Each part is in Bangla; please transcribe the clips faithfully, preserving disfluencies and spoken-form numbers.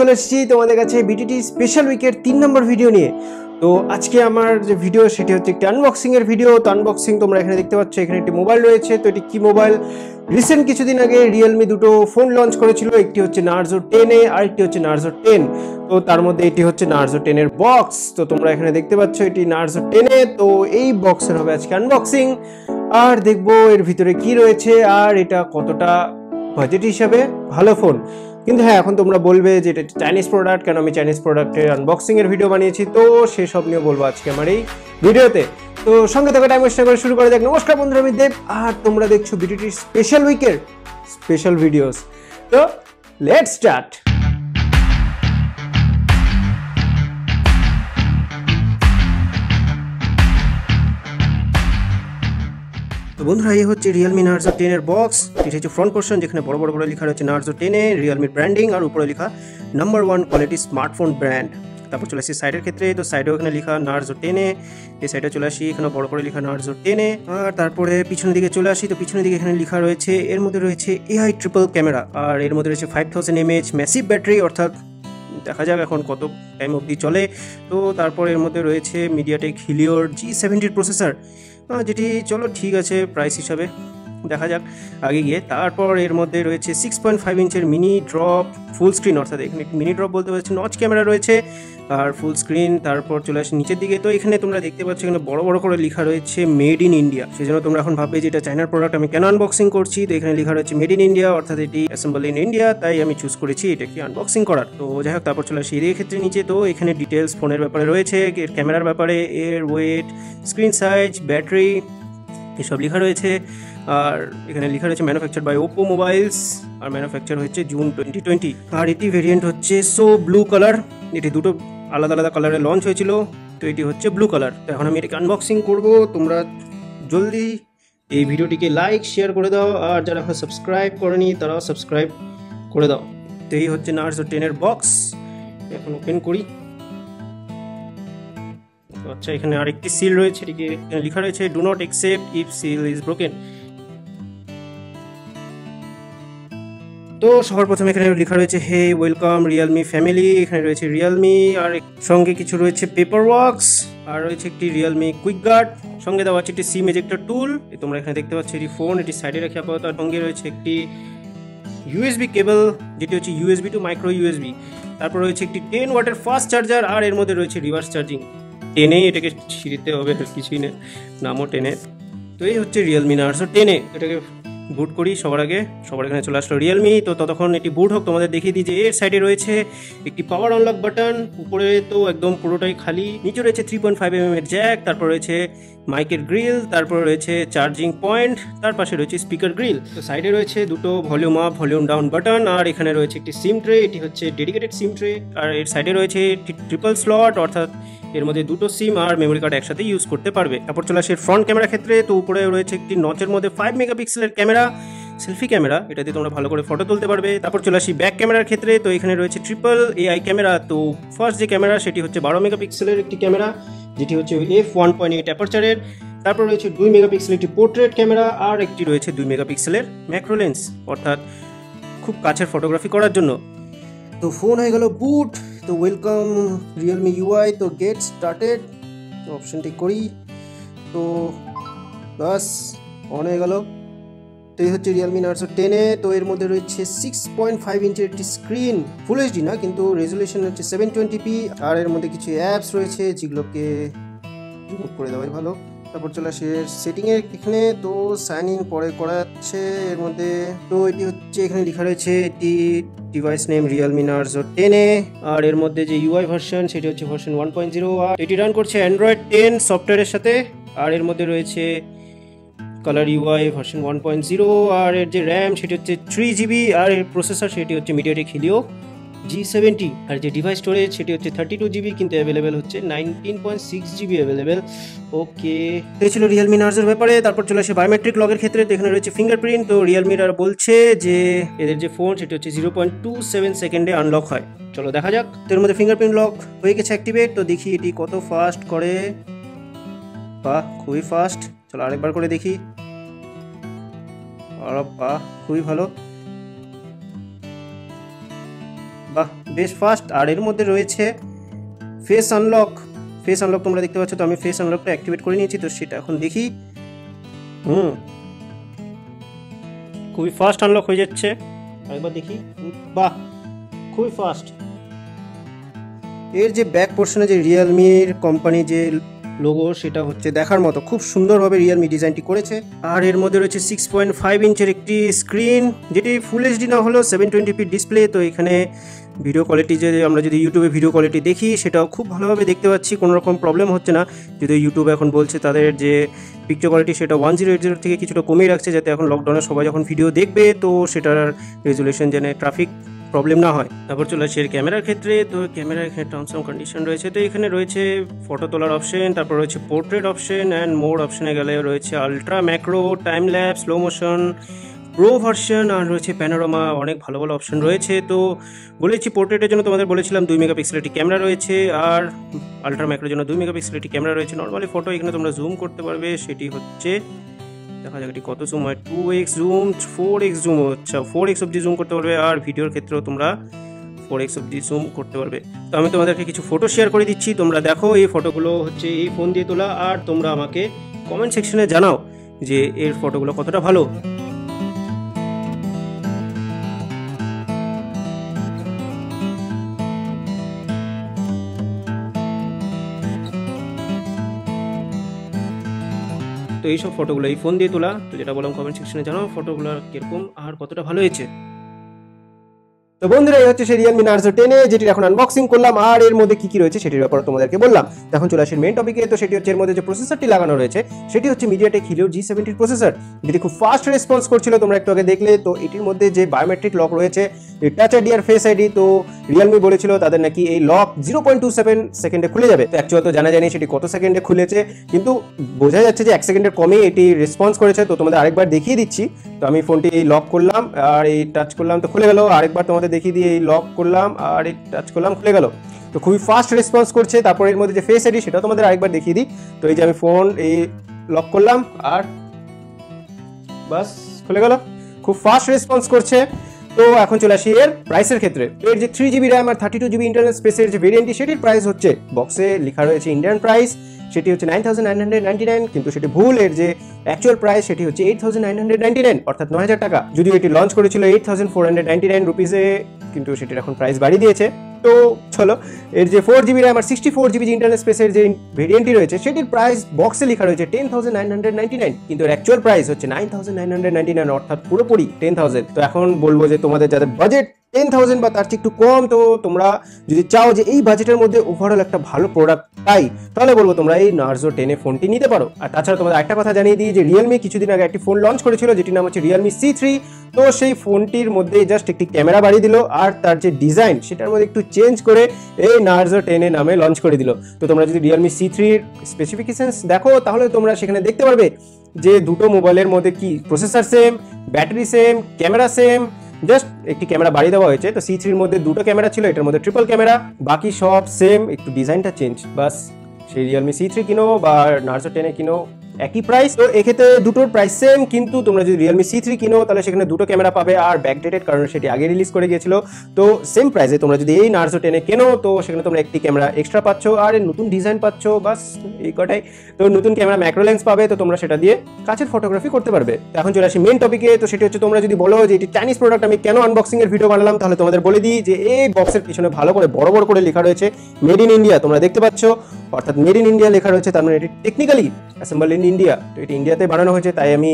চলে এসেছি তোমাদের কাছে বিটিটি স্পেশাল উইকের তিন নম্বর ভিডিও নিয়ে। তো আজকে আমার যে ভিডিও সেটি হচ্ছে একটি আনবক্সিংয়ের ভিডিও। তো আনবক্সিং তোমরা এখানে দেখতে পাচ্ছ, এখানে একটি মোবাইল রয়েছে। তো এটি কী মোবাইল? রিসেন্ট কিছুদিন আগে রিয়েলমি দুটো ফোন লঞ্চ করেছিল, একটি হচ্ছে নার্জো টেন এ আর একটি হচ্ছে নার্জো টেন। তো তার মধ্যে এটি হচ্ছে নার্জো টেনের বক্স। তো তোমরা এখানে দেখতে পাচ্ছ এটি নার্জো টেন এ। তো এই বক্সের হবে আজকে আনবক্সিং, আর দেখবো এর ভিতরে কি রয়েছে আর এটা কতটা বাজেট হিসাবে ভালো ফোন। কিন্তু হ্যাঁ, এখন তোমরা বলবে যে এটা চাইনিজ প্রোডাক্ট, কেন আমি চাইনিজ প্রোডাক্টের আনবক্সিংয়ের ভিডিও বানিয়েছি। তো সেসব নিয়ে বলবো আজকে আমার এই ভিডিওতে। তো সঙ্গে থাকা টাইম ওয়েস্ট করে শুরু করা যাক। নমস্কার বন্ধুরা, আমি দেব আর তোমরা দেখছো ভিডিওটির স্পেশাল উইকের স্পেশাল ভিডিওস। তো লেটস স্টার্ট। তো বন্ধুরা, এই হচ্ছে রিয়েলমি নার্জো টেন এর বক্স। এটা হচ্ছে ফ্রন্ট পোর্শন, যেখানে বড় বড় করে লেখা রয়েছে নার্জো টেন এ রিয়েলমির ব্র্যান্ডিং, আর উপরে লেখা number one quality smartphone brand. তারপর চলে আসি সাইডের ক্ষেত্রে। তো সাইডেও এখানে লেখা নার্জো টেন এ, এই সাইডে চলে আসি, এখানে বড় করে লেখা নার্জো টেন এ। আর তারপরে পিছনের দিকে চলে আসি। তো পিছনের দিকে এখানে লেখা রয়েছে, এর মধ্যে রয়েছে এআই ট্রিপল ক্যামেরা, আর এর মধ্যে রয়েছে five thousand mAh massive battery, অর্থাৎ দেখা যাক এখন কত টাইম অবধি চলে। তো তারপর এর মধ্যে রয়েছে MediaTek Helio G seventy processor, যেটি চলো ঠিক আছে প্রাইস হিসাবে দেখা যাক আগে গিয়ে। তারপর এর মধ্যে রয়েছে সিক্স পয়েন্ট ফাইভ ইঞ্চের মিনি ড্রপ ফুল স্ক্রিন, অর্থাৎ এখানে মিনি ড্রপ বলতে পারছি নচ ক্যামেরা রয়েছে আর ফুল স্ক্রিন। তারপর চলে আসে নিচের দিকে। তো এখানে তোমরা দেখতে পাচ্ছ এখানে বড় বড় করে লেখা রয়েছে মেড ইন ইন্ডিয়া। সেজন্য তোমরা এখন ভাববে যে এটা চায়নার প্রোডাক্ট, আমি কেন আনবক্সিং করছি। তো এখানে লেখা রয়েছে মেড ইন ইন্ডিয়া, অর্থাৎ এটি অ্যাসেম্বল ইন ইন্ডিয়া, তাই আমি চুজ করেছি এটাকে আনবক্সিং করার। তো যাই হোক, তারপর চলে আসি এর ক্ষেত্রে নিচে। তো এখানে ডিটেলস ফোনের ব্যাপারে রয়েছে, এর ক্যামেরার ব্যাপারে, এর ওয়েট, স্ক্রিন সাইজ, ব্যাটারি, এসব লেখা রয়েছে। আর এখানে লেখা রয়েছে ম্যানুফ্যাকচার বাই ওপো মোবাইলস, আর ম্যানুফ্যাকচার হচ্ছে জুন টোয়েন্টি টোয়েন্টি, আর এটি ভেরিয়েন্ট হচ্ছে সো ব্লু কালার। এটি দুটো আলাদা আলাদা কালারে লঞ্চ হয়েছিল, তো এটি হচ্ছে ব্লু কালার। তো এখন আমি এটাকে আনবক্সিং করবো। তোমরা জলদি এই ভিডিওটিকে লাইক শেয়ার করে দাও, আর যারা এখন সাবস্ক্রাইব করেনি তারাও সাবস্ক্রাইব করে দাও। তো এই হচ্ছে নার্জো টেন এর বক্স। এখন ওপেন করি। আচ্ছা, এখানে আরেকটি সিল রয়েছে, এটিকে লেখা রয়েছে do not accept if seal is broken. তো সবার প্রথমে এখানে লেখা রয়েছে হে ওয়েলকাম রিয়েলমি ফ্যামিলি, এখানে রয়েছে রিয়েলমি, আর সঙ্গে কিছু রয়েছে পেপার ওয়ার্কস, আর রয়েছে একটি রিয়েলমি কুইক গার্ড, সঙ্গে দেওয়া হচ্ছে একটি সিম এজেক্টর টুল। তোমরা এখানে দেখতে পাচ্ছ এটি ফোন, এটি সাইডে রাখি আপাতত। আর সঙ্গে রয়েছে একটি ইউএসবি কেবল, যেটি হচ্ছে ইউএসবি টু মাইক্রো ইউএসবি। তারপর রয়েছে একটি টেন ওয়াটের ফাস্ট চার্জার, আর এর মধ্যে রয়েছে রিভার্স চার্জিং। টেনে এটাকে ছিঁড়তে হবে, কিছুই না, নামও টেনে। তো এই হচ্ছে রিয়েলমি নার্জো টেন এ। এটাকে বুট করি সবার আগে। সবার এখানে চলে আসলো রিয়েলমি। তো ততক্ষণ এটি বুট হোক তোমাদের দেখিয়ে দিই যে এর সাইডে রয়েছে একটি পাওয়ার অনলক বাটন, উপরে তো একদম পুরোটাই খালি, নিচে রয়েছে থ্রি পয়েন্ট ফাইভ এমএম এর জ্যাক, তারপর রয়েছে মাইকের গ্রিল, তারপর রয়েছে চার্জিং পয়েন্ট, তার পাশে রয়েছে স্পিকার গ্রিল। তো সাইডে রয়েছে দুটো volume up volume down button, আর এখানে রয়েছে একটি সিম ট্রে, এটি হচ্ছে ডেডিকেটেড সিম ট্রে। আর এর সাইডে রয়েছে ট্রিপল স্লট, অর্থাৎ এর মধ্যে দুটো সিম আর মেমোরি কার্ড একসাথে ইউজ করতে পারবে। তারপর চলে আসে ফ্রন্ট ক্যামেরা ক্ষেত্রে। তো উপরে রয়েছে একটি নচের মধ্যে ফাইভ মেগাপিক্সেলের ক্যামেরা, সেলফি ক্যামেরা, এটা দিয়ে তোমরা ভালো করে ফটো তুলতে পারবে। তারপর চলে আসি ব্যাক ক্যামেরার ক্ষেত্রে। তো এখানে রয়েছে ট্রিপল এআই ক্যামেরা। তো ফার্স্ট যে ক্যামেরা সেটি হচ্ছে বারো মেগাপিক্সেলের একটি ক্যামেরা, যেটি হচ্ছে এফ ওয়ান পয়েন্ট এইট অ্যাপারচারের। তারপর রয়েছে দুই মেগাপিক্সেলের একটি পোর্ট্রেট ক্যামেরা, আর একটি রয়েছে দুই মেগাপিক্সেলের ম্যাক্রো লেন্স, অর্থাৎ খুব কাছের ফটোগ্রাফি করার জন্য। তো ফোন হয়ে গেল বুট। তো ওয়েলকাম রিয়েলমি ইউআই। তো গেট স্টার্টেড অপশানটি করি। তো বাস অন হয়ে গেল। তো এই হচ্ছে রিয়েলমি নার্জো টেন এ। তো এর মধ্যে রয়েছে সিক্স পয়েন্ট ফাইভ ইঞ্চের একটি স্ক্রিন, ফুল এইচডি না, কিন্তু রেজুলেশন হচ্ছে সেভেন টোয়েন্টি পি। আর এর মধ্যে কিছু অ্যাপস রয়েছে যেগুলোকে রিমুভ করে দেওয়াই ভালো। তারপর চলে আসে সেটিংয়ের এখানে। তো সাইন ইন পরে করা যাচ্ছে এর মধ্যে। তো এটি হচ্ছে এখানে লেখা রয়েছে এটি device name Realme Narzo ten A, আর এর মধ্যে যে ইউআই ভার্সন সেটি হচ্ছে ভার্সন ওয়ান পয়েন্ট জিরো, আর এটি রান করছে অ্যান্ড্রয়েড টেন সফটওয়্যারের সাথে। আর এর মধ্যে রয়েছে colour UI version one point zero, আর এর যে র্যাম সেটি হচ্ছে থ্রি জিবি, আর এর প্রসেসর সেটি হচ্ছে মিডিয়াটেক হিলিও জি সেভেন্টি, আর যে ডিভাইস স্টোরেজ সেটি হচ্ছে থার্টি টু জিবি, কিন্তু অ্যাভেলেবেল হচ্ছে nineteen point six GB available. Okay, তো ছিল রিয়েলমি নার্জোর ব্যাপারে। তারপর চলে আসে বায়োমেট্রিক লগের ক্ষেত্রে। তো এখানে রয়েছে ফিঙ্গারপ্রিন্ট। তো রিয়েলমির আর বলছে যে এদের যে ফোন সেটি হচ্ছে জিরো পয়েন্ট টু সেভেন সেকেন্ডে আনলক হয়। চলো দেখা যাক। তো এর মধ্যে ফিঙ্গারপ্রিন্ট লক হয়ে গেছে অ্যাক্টিভেট। তো দেখি এটি কত ফাস্ট করে। বাহ, খুবই ফাস্ট। চলো আরেকবার করে দেখি। আর বাহ, খুবই ভালো। বাহ বেশ ফাস্ট। আর এর মধ্যে রয়েছে ফেস আনলক। ফেস আনলক তোমরা দেখতে পাচ্ছ, তো আমি ফেস আনলকটা অ্যাক্টিভেট করে নিয়েছি, তো সেটা এখন দেখি। হুম খুবই ফাস্ট আনলক হয়ে যাচ্ছে, একবার দেখি। বাহ খুবই ফাস্ট। এর যে ব্যাক পোর্শনে যে রিয়েলমির কোম্পানি যে লোগো, সেটা হচ্ছে দেখার মতো, খুব সুন্দরভাবে রিয়েলমি ডিজাইনটি করেছে। আর এর মধ্যে রয়েছে সিক্স পয়েন্ট ফাইভ ইঞ্চের একটি স্ক্রিন, যেটি ফুল এইচডি না হলেও সেভেন টোয়েন্টি পি ডিসপ্লে। তো এখানে ভিডিও কোয়ালিটি, যে আমরা যদি ইউটিউবে ভিডিও কোয়ালিটি দেখি, সেটাও খুব ভালোভাবে দেখতে পাচ্ছি, কোনো রকম প্রবলেম হচ্ছে না। যদি ইউটিউব এখন বলছে তাদের যে পিকচার কোয়ালিটি সেটা ওয়ান জিরো এইট জিরো থেকে কিছুটা কমিয়ে রাখছে, যাতে এখন লকডাউনে সবাই যখন ভিডিও দেখবে তো সেটার রেজুলেশন যেন ট্রাফিক প্রবলেম না হয়। তারপর চলে আসছে এর ক্যামেরার ক্ষেত্রে। তো ক্যামেরার এখানে টার্মস অ্যান্ড কন্ডিশন রয়েছে, তো এখানে রয়েছে ফটো তোলার অপশন, তারপর রয়েছে পোর্ট্রেট অপশন অ্যান্ড মোড অপশনে গেলে রয়েছে ultra, macro, time lapse, slow motion, pro version, আর রয়েছে প্যানোরামা, অনেক ভালো ভালো অপশন রয়েছে। তো বলেছি পোর্ট্রেটের জন্য তোমাদের বলেছিলাম দুই মেগাপিক্সেলের একটি ক্যামেরা রয়েছে, আর আলট্রা ম্যাক্রোর জন্য দুই মেগাপিক্সেলের একটি ক্যামেরা রয়েছে। নর্মালি ফটো এখানে তোমরা জুম করতে পারবে, সেটি হচ্ছে দেখা যাক এটি কত জুম হয়, two X zoom, four X zoom, আচ্ছা ফোর এক্স অবধি জুম করতে পারবে। আর ভিডিওর ক্ষেত্রেও তোমরা ফোর এক্স অবধি জুম করতে পারবে। তো আমি তোমাদেরকে কিছু ফটো শেয়ার করে দিচ্ছি, তোমরা দেখো। এই ফটোগুলো হচ্ছে এই ফোন দিয়ে তোলা, আর তোমরা আমাকে কমেন্ট সেকশনে জানাও যে এর ফটোগুলো কতটা ভালো। তো এইসব ফটোগুলো এই ফোন দিয়ে তোলা, তো যেটা বললাম কমেন্ট সেকশনে জানাও ফটোগুলো কিরকম আর কতটা ভালো হয়েছে। তো বন্ধুরা, এই হচ্ছে সেই রিয়েলমি নার্জো টেন এ, যেটি এখন আনবক্সিং করলাম আর এর মধ্যে কি কি রয়েছে সেটির ব্যাপারে তোমাদেরকে বললাম। এখন চলে আসেন মেন টপিকে। তো সেটি হচ্ছে এর মধ্যে যে প্রসেসরটি লাগানো রয়েছে সেটি হচ্ছে মিডিয়াটেক হিলিও জি সেভেন্টির প্রসেসর, যেটি খুব ফাস্ট রেসপন্স করছিল, তোমরা একটু আগে দেখলে। তো এটির মধ্যে যে বায়োমেট্রিক লক রয়েছে, টাচ আইডি আর ফেস আইডি, তো রিয়েলমি বলেছিল তাদের নাকি এই lock zero point two seven সেকেন্ডে খুলে যাবে। তো অ্যাকচুয়ালি তো জানা যায়নি সেটি কত সেকেন্ডে খুলেছে, কিন্তু বোঝা যাচ্ছে যে এক সেকেন্ডের কমে এটি রেসপন্স করেছে। তো তোমাদের আরেকবার দেখিয়ে দিচ্ছি। তো আমি ফোনটি লক করলাম আর এই টাচ করলাম, তো খুলে গেল। আরেকবার তোমাদের দেখিয়ে দিয়ে এই লক করলাম আর এই টাচ করলাম, খুলে গেল। তো খুবই ফাস্ট রেসপন্স করছে। তারপর এর মধ্যে যে ফেস আইডি সেটা তোমাদের আরেকবার দেখিয়ে দিই। তো এই যে আমি ফোন এই লক করলাম আর বাস খুলে গেল, খুব ফাস্ট রেসপন্স করছে। তো এখন চলে আসি এর প্রাইসের ক্ষেত্রে। এর যে থ্রি জিবি র্যাম আর থার্টি টু জিবি ইন্টারনাল স্পেসের যে ভেরিয়েন্টটি, সেটির প্রাইস হচ্ছে বক্সে লেখা রয়েছে ইন্ডিয়ান প্রাইস, সেটি হচ্ছে nine thousand nine hundred ninety nine, কিন্তু সেটি ভুল। এর যে অ্যাকচুয়াল প্রাইস সেটি হচ্ছে eight thousand nine hundred ninety nine, অর্থাৎ নয় হাজার টাকা। যদিও এটি লঞ্চ করেছিল eight thousand four hundred ninety nine রুপিসে, কিন্তু সেটির এখন প্রাইস বাড়িয়ে দিয়েছে। তো চলো, এর যে ফোর জিবি র্যাম আর সিক্সটি ফোর জিবি ইন্টারনাল স্পেসের যে ভেরিয়েন্টটি রয়েছে সেটির প্রাইস বক্সে লেখা রয়েছে ten thousand nine hundred ninety nine, কিন্তু এর অ্যাকচুয়াল প্রাইস হচ্ছে nine thousand nine hundred ninety nine, অর্থাৎ পুরোপুরি টেন থাউজেন্ড। তো এখন বলবো যে তোমাদের যাদের বাজেট টেন থাউজেন্ড বা তার চেয়ে একটু কম, তো তোমরা যদি চাও যে এই বাজেটের মধ্যে ওভারঅল একটা ভালো প্রোডাক্ট পাই, তাহলে বলবো তোমরা এই নার্জো টেন এ ফোনটি নিতে পারো। আর তাছাড়া তোমাদের একটা কথা জানিয়ে দিই যে রিয়েলমি কিছুদিন আগে একটি ফোন লঞ্চ করেছিল, যেটির নাম হচ্ছে রিয়েলমি সি থ্রি। তো সেই ফোনটির মধ্যে জাস্ট একটি ক্যামেরা বাড়িয়ে দিল আর তার যে ডিজাইন সেটার মধ্যে একটু চেঞ্জ করে এই নার্জো টেন এ নামে লঞ্চ করে দিল। তো তোমরা যদি রিয়েলমি সি থ্রির স্পেসিফিকেশনস দেখো, তাহলে তোমরা সেখানে দেখতে পারবে যে দুটো মোবাইলের মধ্যে কি processor same, battery same, camera same, just একটি ক্যামেরা বাড়িয়ে দেওয়া হয়েছে। তো সি থ্রির মধ্যে দুটো ক্যামেরা ছিল, এটার মধ্যে ট্রিপল ক্যামেরা, বাকি সব সেম, একটু ডিজাইনটা চেঞ্জ। বাস সেই রিয়েলমি সি থ্রি কিনো বা নার্জো টেন এ কিনো একই প্রাইস। তো এক্ষেত্রে দুটোর প্রাইস সেম, কিন্তু তোমরা যদি রিয়েলমি সি থ্রি কিনো তাহলে সেখানে দুটো ক্যামেরা পাবে আর ব্যাকডেটেড, কারণ সেটি আগে রিলিজ করে গিয়েছিল। তো সেম প্রাইসে তোমরা যদি এই নার্জো টেন এ কেনো, তো সেখানে তোমরা একটি ক্যামেরা এক্সট্রা পাচ্ছ আর নতুন ডিজাইন পাচ্ছ, বাস এই কটাই। তো নতুন ক্যামেরা ম্যাক্রো লেন্স পাবে, তো তোমরা সেটা দিয়ে কাছের ফটোগ্রাফি করতে পারবে। এখন চলে আসি মেন টপিকে। তো সেটি হচ্ছে তোমরা যদি বলো যে এটি চাইনিজ প্রোডাক্ট, আমি কেন আনবক্সিং এর ভিডিও বানালাম, তাহলে তোমাদের বলে দিই যে এই বক্সের পিছনে ভালো করে বড় বড় করে লেখা রয়েছে মেড ইন ইন্ডিয়া, তোমরা দেখতে পাচ্ছ, অর্থাৎ মেড ইন ইন্ডিয়া লেখা রয়েছে, তার মানে এটি টেকনিক্যালি অ্যাসেম্বল ইন ইন্ডিয়া। তো এটি ইন্ডিয়াতে বানানো হয়েছে, তাই আমি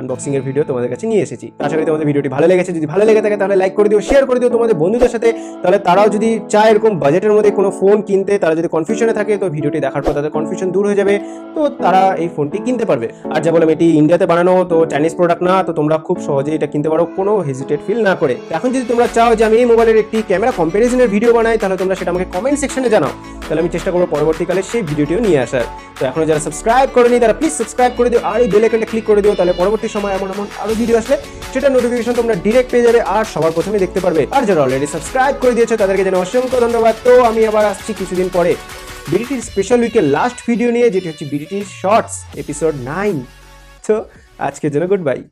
আনবক্সিং এর ভিডিও তোমাদের কাছে নিয়ে এসেছি। আশা করি তোমাদের ভিডিওটি ভালো লেগেছে। যদি ভালো লেগে থাকে তাহলে লাইক করে দিও, শেয়ার করে দিও তোমাদের বন্ধুদের সাথে, তাহলে তারাও যদি চায় এরকম বাজেটের মধ্যে কোনো ফোন কিনতে, তারা যদি কনফিউশনে থাকে তো ভিডিওটি দেখার পর তাদের কনফিউশন দূর হয়ে যাবে, তো তারা এই ফোনটি কিনতে পারবে। আর যা বললাম এটি ইন্ডিয়াতে বানানো, তো চাইনিজ প্রোডাক্ট না, তো তোমরা খুব সহজে এটা কিনতে পারো কোনো হেজিটেট ফিল না করে। এখন যদি তোমরা চাও যে আমি এই মোবাইলের একটি ক্যামেরা কম্প্যারিজনের ভিডিও বানাই, তাহলে তোমরা সেটা আমাকে কমেন্ট সেকশনে জানাও, তাহলে আমি চেষ্টা করবো পরবর্তীকালে সেই ভিডিওটিও নিয়ে আসার। তো এখনো যারা সাবস্ক্রাইব করেনি তারা প্লিজ সাবস্ক্রাইব করে দিও আর এই বেল আইকনটা ক্লিক করে দিও, তাহলে পরবর্তী সময় এমন এমন আরো ভিডিও আসলে সেটা নোটিফিকেশন তোমরা ডিরেক্ট পেয়ে যাবে আর সবার প্রথমে দেখতে পারবে। আর যারা অলরেডি সাবস্ক্রাইব করে দিয়েছো তাদেরকে যেন অসংখ্য ধন্যবাদ। তো আমি আবার আসছি কিছুদিন পরে বিডিটির স্পেশাল উইকের লাস্ট ভিডিও নিয়ে, যেটি হচ্ছে বিডিটির শর্টস এপিসোড নাইন। তো আজকের জন্য গুড বাই।